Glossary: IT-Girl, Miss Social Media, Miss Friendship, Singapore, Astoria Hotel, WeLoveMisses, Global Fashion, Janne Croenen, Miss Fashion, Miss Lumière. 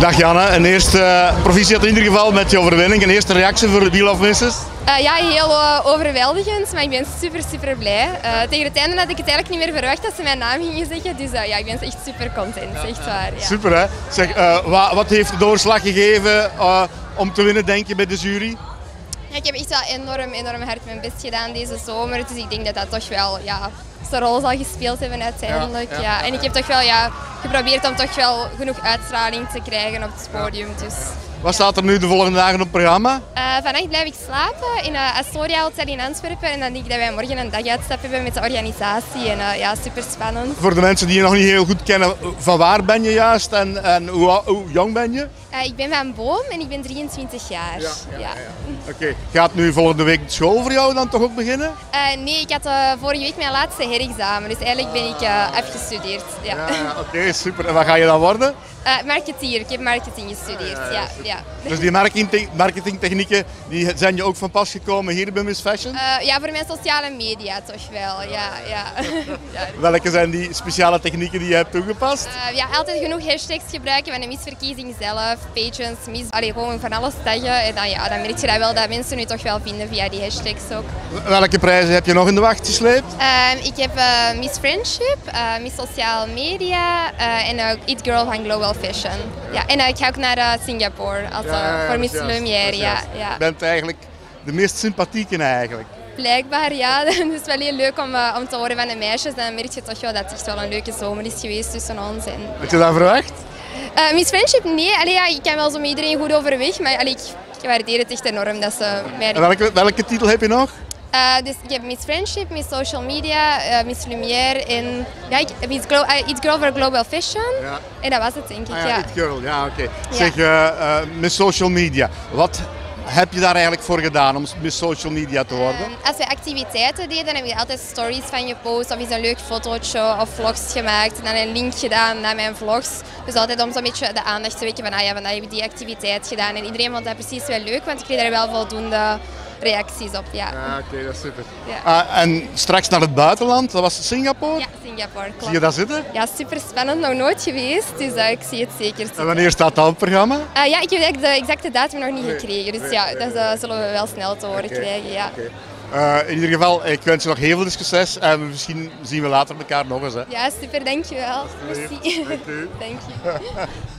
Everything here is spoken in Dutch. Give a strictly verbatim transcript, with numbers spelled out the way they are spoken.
Dag Janne, een eerste uh, proficiat in ieder geval met je overwinning. Een eerste reactie voor de Beloved Misses? Uh, ja, heel uh, overweldigend, maar ik ben super super blij. Uh, tegen het einde had ik het eigenlijk niet meer verwacht dat ze mijn naam gingen zeggen, dus uh, ja, ik ben echt super content, echt waar. Ja. Super hè? Zeg, uh, wat, wat heeft de doorslag gegeven uh, om te winnen denk je bij de jury? Ja, ik heb echt wel enorm, enorm hard mijn best gedaan deze zomer, dus ik denk dat dat toch wel ja, zijn rol zal gespeeld hebben uiteindelijk. Ja, ja, ja. En ik heb toch wel ja, geprobeerd om toch wel genoeg uitstraling te krijgen op het podium. Dus, wat ja. staat er nu de volgende dagen op het programma? Uh, vannacht blijf ik slapen in uh, Astoria Hotel in Antwerpen en dan denk ik dat wij morgen een daguitstap hebben met de organisatie en uh, ja, super spannend. Voor de mensen die je nog niet heel goed kennen, van waar ben je juist en, en hoe, hoe jong ben je? Uh, ik ben van Boom en ik ben drieëntwintig jaar. Ja, ja, ja. Ja. Oké, okay. Gaat nu volgende week school voor jou dan toch ook beginnen? Uh, nee, ik had uh, vorige week mijn laatste herexamen, dus eigenlijk ben ik uh, afgestudeerd. Ja. Ja, oké, okay, super. En wat ga je dan worden? Uh, marketeer, ik heb marketing gestudeerd. Ja, ja, ja. Ja. Dus die marketing, marketingtechnieken die zijn je ook van pas gekomen hier bij Miss Fashion? Uh, ja, voor mijn sociale media toch wel. Ja, ja. Ja. Ja. Welke zijn die speciale technieken die je hebt toegepast? Uh, ja, altijd genoeg hashtags gebruiken van de misverkiezing zelf. Pages, mis, allee, gewoon van alles taggen en dan, ja, dan merk je dat wel dat mensen nu toch wel vinden via die hashtags ook. Welke prijzen heb je nog in de wacht gesleept? Uh, ik heb uh, Miss Friendship, uh, Miss Social Media uh, en uh, I T-Girl van Global Fashion. Ja, en uh, ik ga ook naar uh, Singapore als, ja, ja, ja, voor Miss Lumière. Ja, ja. Je bent eigenlijk de meest sympathieke eigenlijk. Blijkbaar, ja. Het is wel heel leuk om, uh, om te horen van de meisjes. Dan merk je toch wel dat het echt wel een leuke zomer is geweest tussen ons. En, had je dat verwacht? Uh, Miss Friendship, nee. Allee, ja, ik kan wel zo met iedereen goed overweg, maar allee, ik, ik waardeer het echt enorm dat ze mij... En welke, welke titel heb je nog? Uh, dus ik heb Miss Friendship, Miss Social Media, uh, Miss Lumière en ja, ik, Miss Glo uh, It Girl voor Global Fashion. Ja. En dat was het denk ik, ah, ja. ja. It Girl, ja, oké. Okay. Ja. Zeg, uh, uh, Miss Social Media, wat heb je daar eigenlijk voor gedaan om Miss Social Media te worden? Um, als we activiteiten deden, heb je altijd stories van je post of iets een leuk fotootje of vlogs gemaakt en dan een link gedaan naar mijn vlogs. Dus altijd om zo'n beetje de aandacht te wekken van ah ja, vandaag heb ik die activiteit gedaan en iedereen vond dat precies wel leuk, want ik kreeg daar wel voldoende reacties op. Ja, ja, oké, okay, dat is super. Ja. Uh, en straks naar het buitenland, dat was Singapore? Ja, Singapore, klopt. Zie je dat zitten? Ja, super spannend, nog nooit geweest, dus uh, ik zie het zeker zitten. En wanneer staat dat op het programma? Uh, ja, ik heb de exacte datum nog niet nee, gekregen, dus nee, ja, nee, dat nee. Uh, zullen we wel snel te horen okay, krijgen. Ja. Okay. Uh, in ieder geval, ik wens je nog heel veel succes en misschien zien we later elkaar nog eens. Hè. Ja, super, dankjewel. Merci. Dank je.